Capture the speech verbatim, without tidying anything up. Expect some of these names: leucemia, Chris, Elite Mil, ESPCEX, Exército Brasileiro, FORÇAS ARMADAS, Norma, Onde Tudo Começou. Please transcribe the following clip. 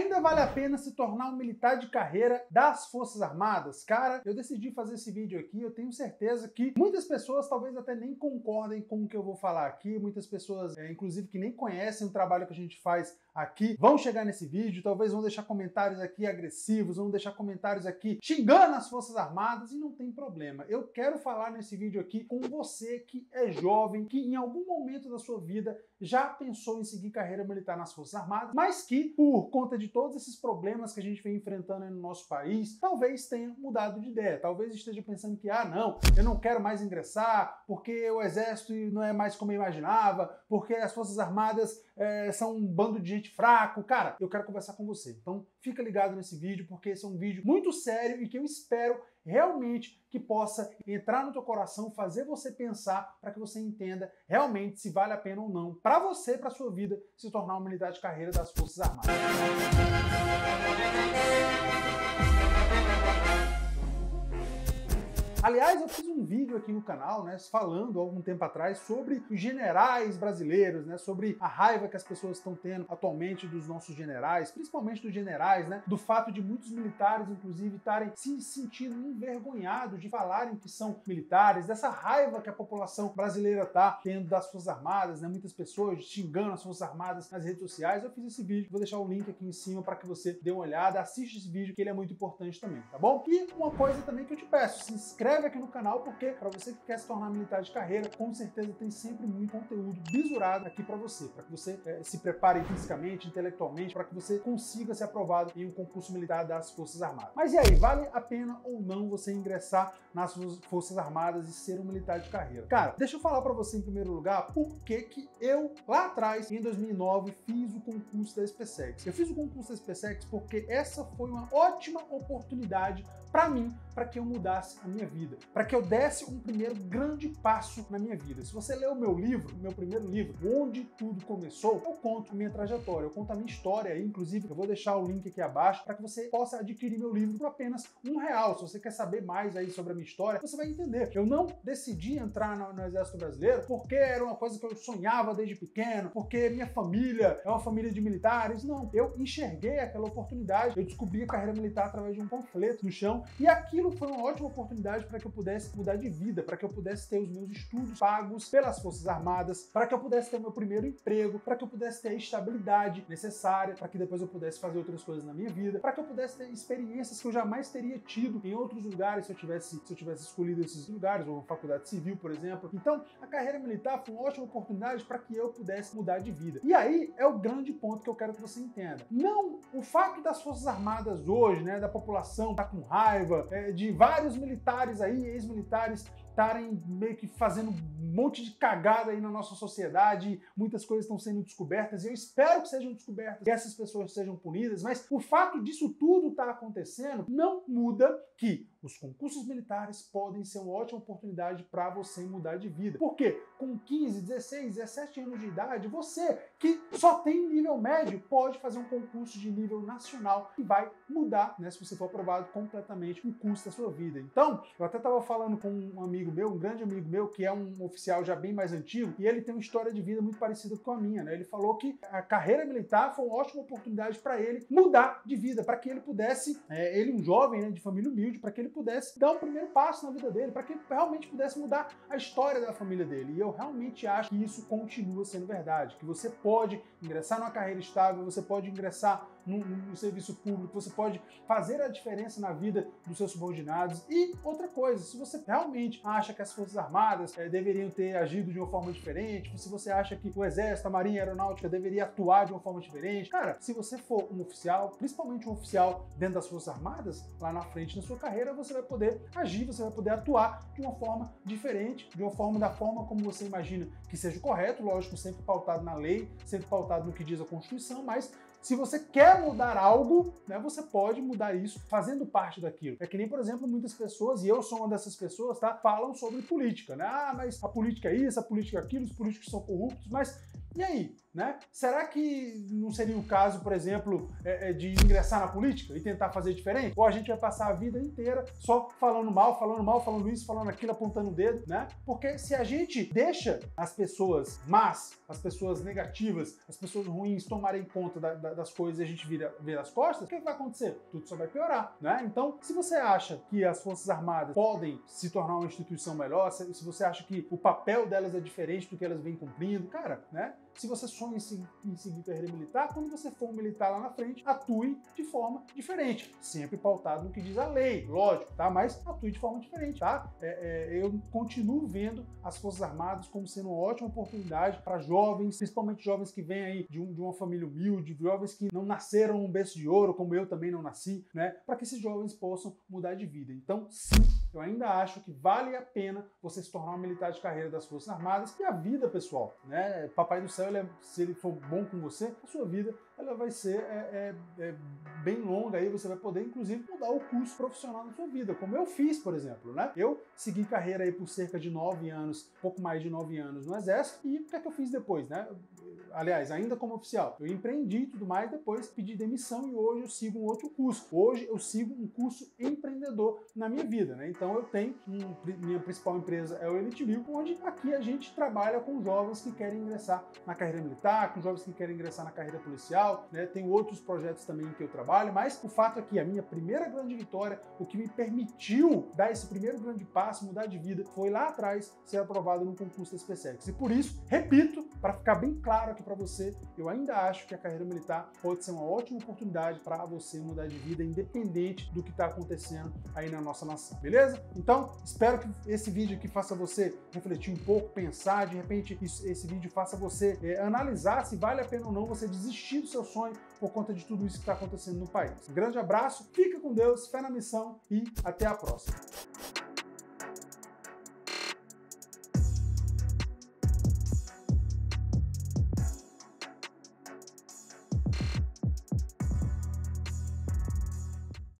Ainda vale a pena se tornar um militar de carreira das Forças Armadas? Cara, eu decidi fazer esse vídeo aqui, eu tenho certeza que muitas pessoas talvez até nem concordem com o que eu vou falar aqui, muitas pessoas, é, inclusive, que nem conhecem o trabalho que a gente faz aqui, vão chegar nesse vídeo, talvez vão deixar comentários aqui agressivos, vão deixar comentários aqui xingando as Forças Armadas, e não tem problema. Eu quero falar nesse vídeo aqui com você que é jovem, que em algum momento da sua vida já pensou em seguir carreira militar nas Forças Armadas, mas que, por conta de todos esses problemas que a gente vem enfrentando aí no nosso país, talvez tenha mudado de ideia, talvez esteja pensando que, ah, não, eu não quero mais ingressar, porque o Exército não é mais como eu imaginava, porque as Forças Armadas é, são um bando de gente fraco. Cara, eu quero conversar com você, então fica ligado nesse vídeo, porque esse é um vídeo muito sério e que eu espero realmente que possa entrar no teu coração, fazer você pensar, para que você entenda realmente se vale a pena ou não para você, para sua vida, se tornar uma militar de carreira das Forças Armadas. Aliás, eu fiz um vídeo aqui no canal, né, falando há algum tempo atrás sobre os generais brasileiros, né, sobre a raiva que as pessoas estão tendo atualmente dos nossos generais, principalmente dos generais, né, do fato de muitos militares, inclusive, estarem se sentindo envergonhados de falarem que são militares, dessa raiva que a população brasileira está tendo das Forças Armadas, né, muitas pessoas xingando as Forças Armadas nas redes sociais. Eu fiz esse vídeo, vou deixar o link aqui em cima para que você dê uma olhada, assiste esse vídeo, que ele é muito importante também, tá bom? E uma coisa também que eu te peço, se inscreve Inscreve aqui no canal, porque para você que quer se tornar militar de carreira, com certeza tem sempre muito conteúdo bisurado aqui para você, para que você é, se prepare fisicamente, intelectualmente, para que você consiga ser aprovado em um concurso militar das Forças Armadas. Mas e aí, vale a pena ou não você ingressar nas Forças Armadas e ser um militar de carreira? Cara, deixa eu falar para você em primeiro lugar por que que eu, lá atrás, em dois mil e nove, fiz o concurso da ESPCEX. Eu fiz o concurso da ESPCEX porque essa foi uma ótima oportunidade para mim, para que eu mudasse a minha vida, para que eu desse um primeiro grande passo na minha vida. Se você ler o meu livro, meu primeiro livro, Onde Tudo Começou, eu conto minha trajetória, eu conto a minha história aí, inclusive eu vou deixar o link aqui abaixo para que você possa adquirir meu livro por apenas um real. Se você quer saber mais aí sobre a minha história, você vai entender. Eu não decidi entrar no, no Exército Brasileiro porque era uma coisa que eu sonhava desde pequeno, porque minha família é uma família de militares. Não, eu enxerguei aquela oportunidade, eu descobri a carreira militar através de um panfleto no chão, e aquilo foi uma ótima oportunidade para que eu pudesse mudar de vida, para que eu pudesse ter os meus estudos pagos pelas Forças Armadas, para que eu pudesse ter meu primeiro emprego, para que eu pudesse ter a estabilidade necessária, para que depois eu pudesse fazer outras coisas na minha vida, para que eu pudesse ter experiências que eu jamais teria tido em outros lugares se eu tivesse, se eu tivesse escolhido esses lugares, ou uma faculdade civil, por exemplo. Então, a carreira militar foi uma ótima oportunidade para que eu pudesse mudar de vida. E aí é o grande ponto que eu quero que você entenda. Não o fato das Forças Armadas hoje, né, da população tá com raiva, é, de vários militares aí, ex-militares, estarem meio que fazendo um monte de cagada aí na nossa sociedade, muitas coisas estão sendo descobertas, e eu espero que sejam descobertas, que essas pessoas sejam punidas, mas o fato disso tudo estar tá acontecendo não muda que os concursos militares podem ser uma ótima oportunidade para você mudar de vida. Porque com quinze, dezesseis, dezessete anos de idade, você que só tem nível médio pode fazer um concurso de nível nacional e vai mudar, né, se você for aprovado, completamente o curso da sua vida. Então, eu até estava falando com um amigo meu, um grande amigo meu, que é um oficial já bem mais antigo, e ele tem uma história de vida muito parecida com a minha, né? Ele falou que a carreira militar foi uma ótima oportunidade para ele mudar de vida, para que ele pudesse, é, ele um jovem, né, de família humilde, para que ele pudesse dar o primeiro passo na vida dele, para que ele realmente pudesse mudar a história da família dele. E eu realmente acho que isso continua sendo verdade, que você pode ingressar numa carreira estável, você pode ingressar no, no serviço público, você pode fazer a diferença na vida dos seus subordinados. E outra coisa, se você realmente acha que as Forças Armadas é, deveriam ter agido de uma forma diferente, se você acha que o Exército, a Marinha, a Aeronáutica deveria atuar de uma forma diferente, cara, se você for um oficial, principalmente um oficial dentro das Forças Armadas, lá na frente na sua carreira, você vai poder agir, você vai poder atuar de uma forma diferente, de uma forma da forma como você imagina que seja o correto, lógico, sempre pautado na lei, sempre pautado no que diz a Constituição, mas se você quer mudar algo, né, você pode mudar isso fazendo parte daquilo. É que nem, por exemplo, muitas pessoas, e eu sou uma dessas pessoas, tá, falam sobre política, né? Ah, mas a política é isso, a política é aquilo, os políticos são corruptos, mas e aí? né? Será que não seria o caso, por exemplo, de ingressar na política e tentar fazer diferente? Ou a gente vai passar a vida inteira só falando mal, falando mal, falando isso, falando aquilo, apontando o dedo, né? Porque se a gente deixa as pessoas más, as pessoas negativas, as pessoas ruins tomarem conta da, da, das coisas e a gente vira, vira as costas, o que vai acontecer? Tudo só vai piorar, né? Então, se você acha que as Forças Armadas podem se tornar uma instituição melhor, se, se você acha que o papel delas é diferente do que elas vêm cumprindo, cara, né? Se você sonha em seguir carreira militar, quando você for um militar lá na frente, atue de forma diferente. Sempre pautado no que diz a lei, lógico, tá? Mas atue de forma diferente, tá? É, é, eu continuo vendo as Forças Armadas como sendo uma ótima oportunidade para jovens, principalmente jovens que vêm aí de, um, de uma família humilde, jovens que não nasceram um berço de ouro, como eu também não nasci, né? Para que esses jovens possam mudar de vida. Então, sim, eu ainda acho que vale a pena você se tornar um militar de carreira das Forças Armadas e a vida, pessoal, né? Papai do céu, ele é, se ele for bom com você, a sua vida ela vai ser é, é, é bem longa, aí você vai poder, inclusive, mudar o curso profissional da sua vida, como eu fiz, por exemplo, né? Eu segui carreira aí por cerca de nove anos, pouco mais de nove anos no Exército, e o que é que eu fiz depois, né? Aliás, ainda como oficial, eu empreendi e tudo mais, depois pedi demissão e hoje eu sigo um outro curso. Hoje eu sigo um curso empreendedor na minha vida, né? Então eu tenho, um, minha principal empresa é o Elite Mil, onde aqui a gente trabalha com jovens que querem ingressar na carreira militar, com jovens que querem ingressar na carreira policial, né? Tem outros projetos também em que eu trabalho, mas o fato é que a minha primeira grande vitória, o que me permitiu dar esse primeiro grande passo, mudar de vida, foi lá atrás ser aprovado no concurso da ESPCEX. E por isso, repito, para ficar bem claro aqui para você, eu ainda acho que a carreira militar pode ser uma ótima oportunidade para você mudar de vida, independente do que está acontecendo aí na nossa nação, beleza? Então, espero que esse vídeo aqui faça você refletir um pouco, pensar, de repente isso, esse vídeo faça você é, analisar se vale a pena ou não você desistir do seu sonho por conta de tudo isso que está acontecendo no país. Um grande abraço, fica com Deus, fé na missão e até a próxima.